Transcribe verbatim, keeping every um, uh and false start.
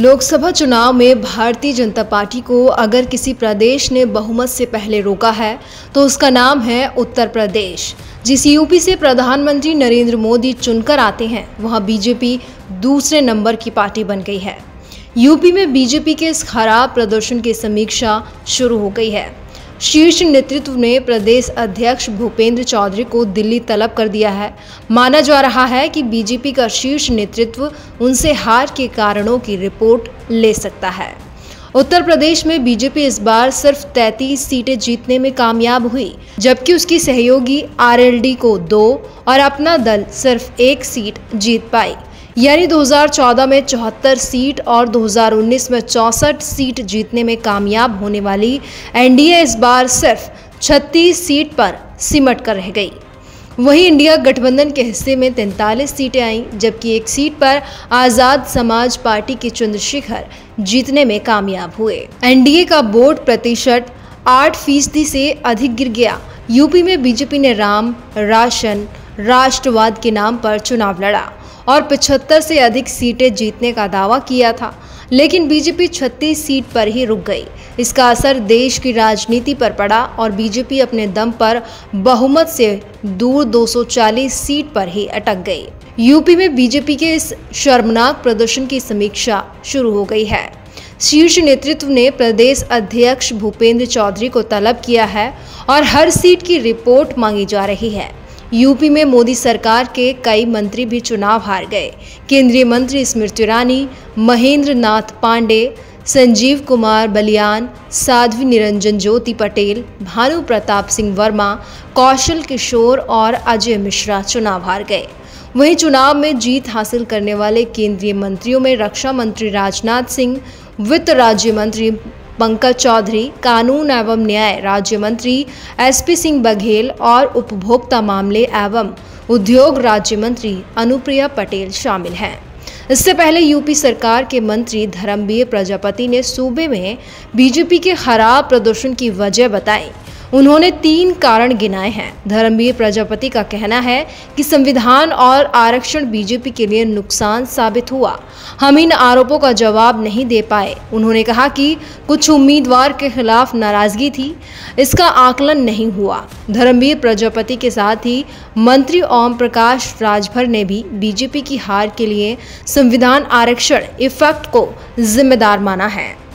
लोकसभा चुनाव में भारतीय जनता पार्टी को अगर किसी प्रदेश ने बहुमत से पहले रोका है तो उसका नाम है उत्तर प्रदेश। जिस यूपी से प्रधानमंत्री नरेंद्र मोदी चुनकर आते हैं वहां बीजेपी दूसरे नंबर की पार्टी बन गई है। यूपी में बीजेपी के इस खराब प्रदर्शन की समीक्षा शुरू हो गई है। शीर्ष नेतृत्व ने प्रदेश अध्यक्ष भूपेंद्र चौधरी को दिल्ली तलब कर दिया है। माना जा रहा है कि बीजेपी का शीर्ष नेतृत्व उनसे हार के कारणों की रिपोर्ट ले सकता है। उत्तर प्रदेश में बीजेपी इस बार सिर्फ तैंतीस सीटें जीतने में कामयाब हुई, जबकि उसकी सहयोगी आरएलडी को दो और अपना दल सिर्फ एक सीट जीत पाई। यानी दो हज़ार चौदह में चौहत्तर सीट और दो हज़ार उन्नीस में चौंसठ सीट जीतने में कामयाब होने वाली एनडीए इस बार सिर्फ छत्तीस सीट पर सिमट कर रह गई। वहीं इंडिया गठबंधन के हिस्से में तैंतालीस सीटें आईं, जबकि एक सीट पर आज़ाद समाज पार्टी के चंद्रशिखर जीतने में कामयाब हुए। एनडीए का वोट प्रतिशत आठ फीसदी से अधिक गिर गया। यूपी में बीजेपी ने राम, राशन, राष्ट्रवाद के नाम पर चुनाव लड़ा और पचहत्तर से अधिक सीटें जीतने का दावा किया था, लेकिन बीजेपी छत्तीस सीट पर ही रुक गई। इसका असर देश की राजनीति पर पड़ा और बीजेपी अपने दम पर बहुमत से दूर दो सौ चालीस सीट पर ही अटक गई। यूपी में बीजेपी के इस शर्मनाक प्रदर्शन की समीक्षा शुरू हो गई है। शीर्ष नेतृत्व ने प्रदेश अध्यक्ष भूपेंद्र चौधरी को तलब किया है और हर सीट की रिपोर्ट मांगी जा रही है। यूपी में मोदी सरकार के कई मंत्री भी चुनाव हार गए। केंद्रीय मंत्री स्मृति ईरानी, महेंद्र नाथ पांडे, संजीव कुमार बलियान, साध्वी निरंजन ज्योति पटेल, भानु प्रताप सिंह वर्मा, कौशल किशोर और अजय मिश्रा चुनाव हार गए। वहीं चुनाव में जीत हासिल करने वाले केंद्रीय मंत्रियों में रक्षा मंत्री राजनाथ सिंह, वित्त राज्य मंत्री पंकज चौधरी, कानून एवं न्याय राज्य मंत्री एस पी सिंह बघेल और उपभोक्ता मामले एवं उद्योग राज्य मंत्री अनुप्रिया पटेल शामिल हैं। इससे पहले यूपी सरकार के मंत्री धर्मवीर प्रजापति ने सूबे में बीजेपी के खराब प्रदर्शन की वजह बताई। उन्होंने तीन कारण गिनाए हैं। धर्मवीर प्रजापति का कहना है कि संविधान और आरक्षण बीजेपी के लिए नुकसान साबित हुआ, हम इन आरोपों का जवाब नहीं दे पाए। उन्होंने कहा कि कुछ उम्मीदवार के खिलाफ नाराजगी थी, इसका आकलन नहीं हुआ। धर्मवीर प्रजापति के साथ ही मंत्री ओम प्रकाश राजभर ने भी बीजेपी की हार के लिए संविधान आरक्षण इफेक्ट को जिम्मेदार माना है।